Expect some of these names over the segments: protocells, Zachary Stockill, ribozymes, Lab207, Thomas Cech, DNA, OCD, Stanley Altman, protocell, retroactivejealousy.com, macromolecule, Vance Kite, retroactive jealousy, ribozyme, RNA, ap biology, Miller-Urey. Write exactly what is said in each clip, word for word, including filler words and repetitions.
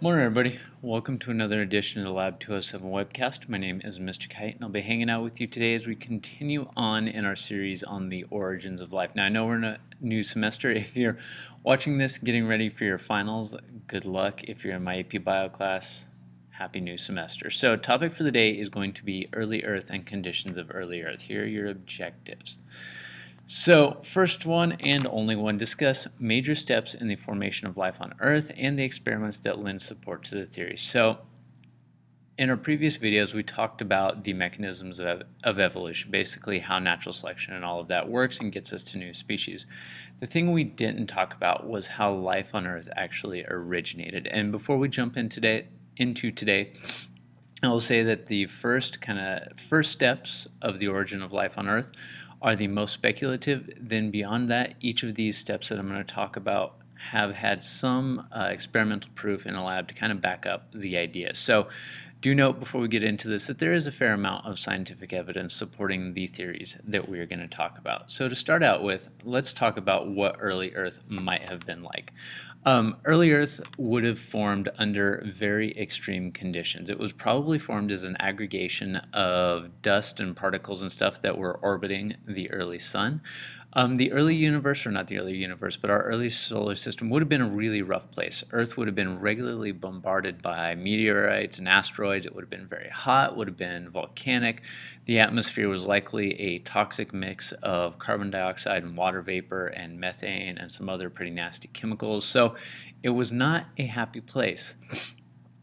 Morning, everybody. Welcome to another edition of the Lab two oh seven webcast. My name is Mister Kite, and I'll be hanging out with you today as we continue on in our series on the origins of life. Now, I know we're in a new semester. If you're watching this, getting ready for your finals, good luck. If you're in my A P Bio class, happy new semester. So, topic for the day is going to be early Earth and conditions of early Earth. Here are your objectives. So, first one and only one, discuss major steps in the formation of life on Earth and the experiments that lend support to the theory. So, in our previous videos, we talked about the mechanisms of, of evolution, basically how natural selection and all of that works and gets us to new species. The thing we didn't talk about was how life on Earth actually originated. And before we jump in today, into today, I will say that the first kind of first steps of the origin of life on Earth are the most speculative. Then beyond that, each of these steps that I'm going to talk about have had some uh, experimental proof in a lab to kind of back up the idea. So do note before we get into this that there is a fair amount of scientific evidence supporting the theories that we are going to talk about. So to start out with, let's talk about what early Earth might have been like. Um, early Earth would have formed under very extreme conditions. It was probably formed as an aggregation of dust and particles and stuff that were orbiting the early sun. Um, the early universe, or not the early universe, but our early solar system would have been a really rough place. Earth would have been regularly bombarded by meteorites and asteroids. It would have been very hot, would have been volcanic. The atmosphere was likely a toxic mix of carbon dioxide and water vapor and methane and some other pretty nasty chemicals. So it was not a happy place.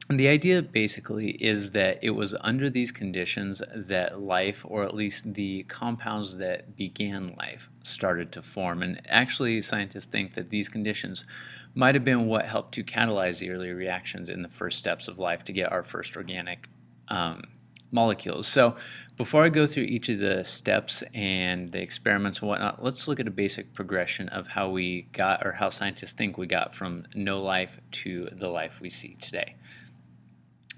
And the idea basically is that it was under these conditions that life, or at least the compounds that began life, started to form. And actually, scientists think that these conditions might have been what helped to catalyze the early reactions in the first steps of life to get our first organic um, molecules. So before I go through each of the steps and the experiments and whatnot, let's look at a basic progression of how we got, or how scientists think we got, from no life to the life we see today.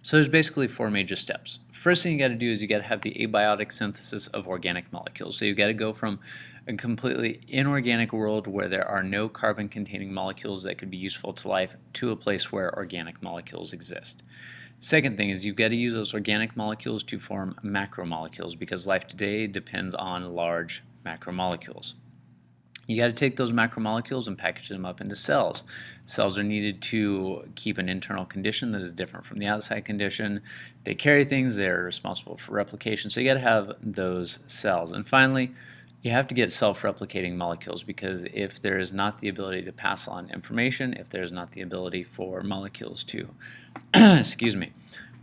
So there's basically four major steps. First thing you got to do is you got to have the abiotic synthesis of organic molecules. So you've got to go from a completely inorganic world where there are no carbon-containing molecules that could be useful to life to a place where organic molecules exist. Second thing is you've got to use those organic molecules to form macromolecules, because life today depends on large macromolecules. You got to take those macromolecules and package them up into cells. Cells are needed to keep an internal condition that is different from the outside condition. They carry things, they're responsible for replication, so you got to have those cells. And finally, you have to get self-replicating molecules, because if there is not the ability to pass on information, if there's not the ability for molecules to excuse me,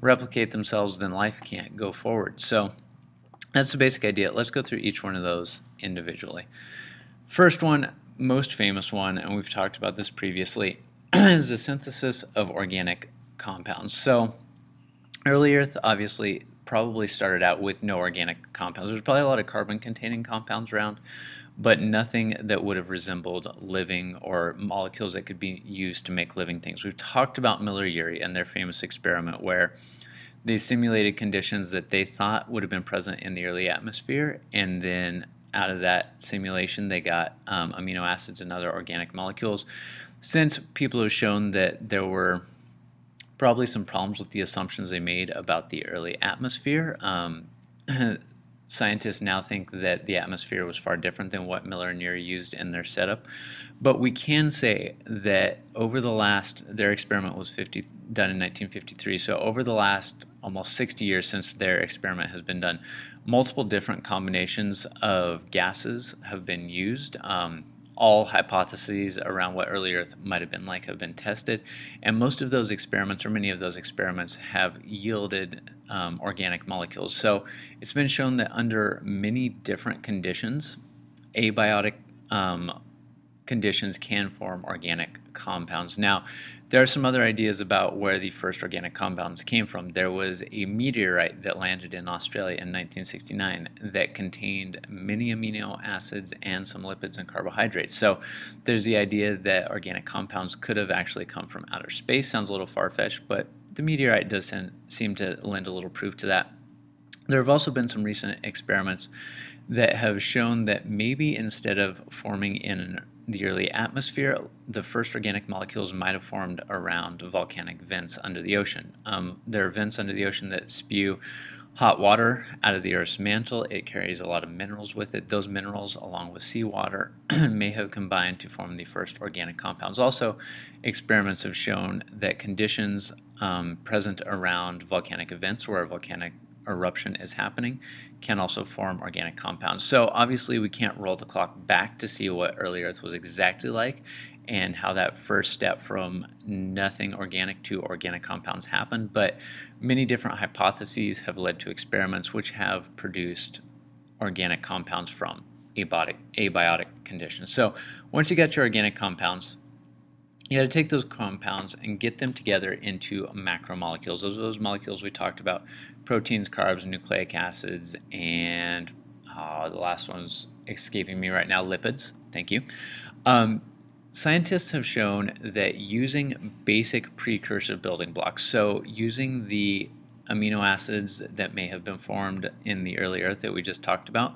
replicate themselves, then life can't go forward. So that's the basic idea. Let's go through each one of those individually. First one, most famous one, and we've talked about this previously, is the synthesis of organic compounds. So early Earth obviously probably started out with no organic compounds. There's probably a lot of carbon-containing compounds around, but nothing that would have resembled living or molecules that could be used to make living things. We've talked about Miller-Urey and their famous experiment where they simulated conditions that they thought would have been present in the early atmosphere, and then out of that simulation, they got um, amino acids and other organic molecules. Since, people have shown that there were probably some problems with the assumptions they made about the early atmosphere. Um, scientists now think that the atmosphere was far different than what Miller and Urey used in their setup. But we can say that over the last, their experiment was fifty, done in nineteen fifty-three, so over the last almost sixty years since their experiment has been done, multiple different combinations of gases have been used. Um, all hypotheses around what early Earth might have been like have been tested, and most of those experiments, or many of those experiments, have yielded um, organic molecules. So it's been shown that under many different conditions, abiotic um, conditions can form organic compounds. Now, there are some other ideas about where the first organic compounds came from. There was a meteorite that landed in Australia in nineteen sixty-nine that contained many amino acids and some lipids and carbohydrates. So there's the idea that organic compounds could have actually come from outer space. Sounds a little far-fetched, but the meteorite does seem to lend a little proof to that. There have also been some recent experiments that have shown that maybe instead of forming in the early atmosphere, the first organic molecules might have formed around volcanic vents under the ocean. Um, there are vents under the ocean that spew hot water out of the Earth's mantle. It carries a lot of minerals with it. Those minerals, along with seawater, may have combined to form the first organic compounds. Also, experiments have shown that conditions um, present around volcanic events where a volcanic eruption is happening can also form organic compounds. So obviously we can't roll the clock back to see what early Earth was exactly like and how that first step from nothing organic to organic compounds happened, but many different hypotheses have led to experiments which have produced organic compounds from abiotic, abiotic conditions. So once you got your organic compounds, you got to take those compounds and get them together into macromolecules. Those are those molecules we talked about: proteins, carbs, nucleic acids, and uh, the last one's escaping me right now, lipids. Thank you. Um, Scientists have shown that using basic precursor building blocks, so using the amino acids that may have been formed in the early Earth that we just talked about,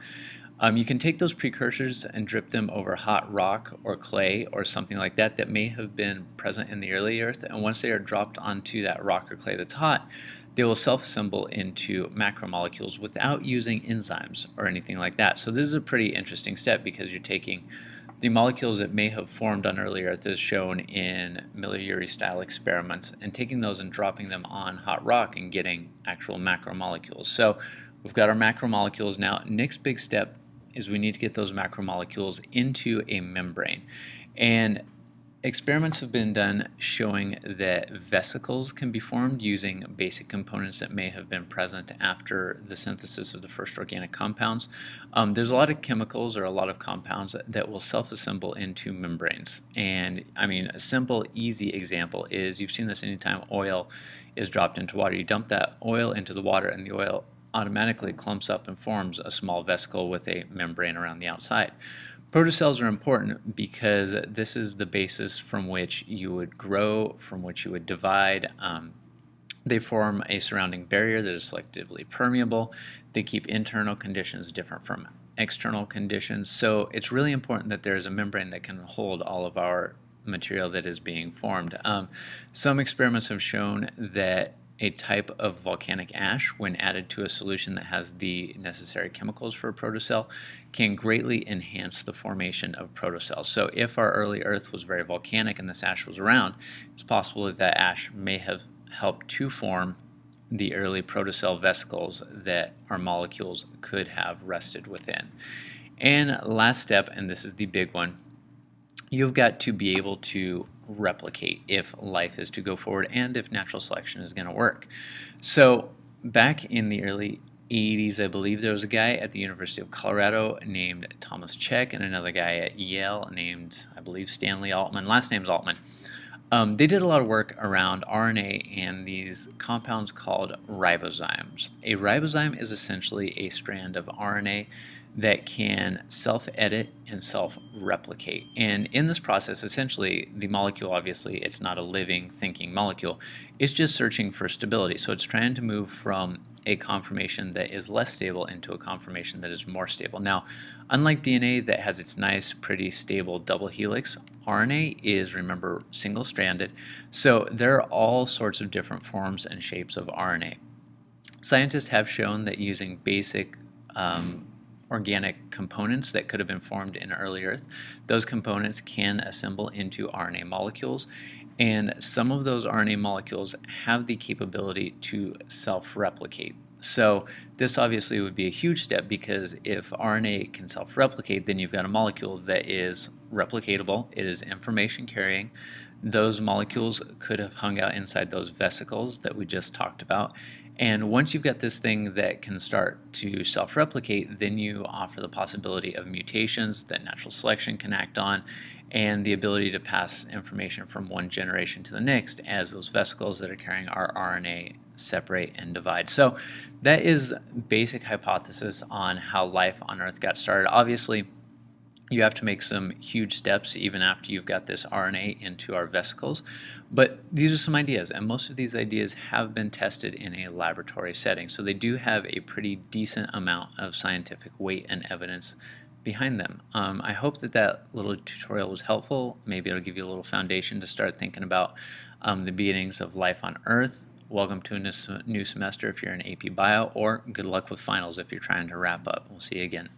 um, you can take those precursors and drip them over hot rock or clay or something like that that may have been present in the early Earth, and once they are dropped onto that rock or clay that's hot, they will self-assemble into macromolecules without using enzymes or anything like that. So this is a pretty interesting step because you're taking the molecules that may have formed on early Earth as shown in Miller-Urey style experiments and taking those and dropping them on hot rock and getting actual macromolecules. So we've got our macromolecules now. Next big step is we need to get those macromolecules into a membrane. And experiments have been done showing that vesicles can be formed using basic components that may have been present after the synthesis of the first organic compounds. Um, there's a lot of chemicals or a lot of compounds that, that will self-assemble into membranes. And I mean, a simple, easy example is you've seen this anytime oil is dropped into water. You dump that oil into the water and the oil automatically clumps up and forms a small vesicle with a membrane around the outside. Protocells are important because this is the basis from which you would grow, from which you would divide. Um, they form a surrounding barrier that is selectively permeable. They keep internal conditions different from external conditions. So it's really important that there is a membrane that can hold all of our material that is being formed. Um, some experiments have shown that a type of volcanic ash, when added to a solution that has the necessary chemicals for a protocell, can greatly enhance the formation of protocells. So if our early Earth was very volcanic and this ash was around, it's possible that that ash may have helped to form the early protocell vesicles that our molecules could have rested within. And last step, and this is the big one, you've got to be able to replicate if life is to go forward and if natural selection is going to work. So back in the early eighties, I believe there was a guy at the University of Colorado named Thomas Cech and another guy at Yale named, I believe, Stanley Altman. Last name's Altman. Um, they did a lot of work around R N A and these compounds called ribozymes. A ribozyme is essentially a strand of R N A that can self-edit and self-replicate. And in this process, essentially, the molecule, obviously, it's not a living, thinking molecule. It's just searching for stability. So it's trying to move from a conformation that is less stable into a conformation that is more stable. Now, unlike D N A that has its nice, pretty stable double helix, R N A is, remember, single-stranded. So there are all sorts of different forms and shapes of R N A. Scientists have shown that using basic um, organic components that could have been formed in early Earth, those components can assemble into R N A molecules, and some of those R N A molecules have the capability to self-replicate. So this obviously would be a huge step because if R N A can self-replicate, then you've got a molecule that is replicatable, it is information carrying. Those molecules could have hung out inside those vesicles that we just talked about. And once you've got this thing that can start to self-replicate, then you offer the possibility of mutations that natural selection can act on and the ability to pass information from one generation to the next as those vesicles that are carrying our R N A separate and divide. So that is basic hypothesis on how life on Earth got started. Obviously, you have to make some huge steps even after you've got this R N A into our vesicles. But these are some ideas, and most of these ideas have been tested in a laboratory setting, so they do have a pretty decent amount of scientific weight and evidence behind them. Um, I hope that that little tutorial was helpful. Maybe it'll give you a little foundation to start thinking about um, the beginnings of life on Earth. Welcome to a new semester if you're in A P Bio, or good luck with finals if you're trying to wrap up. We'll see you again.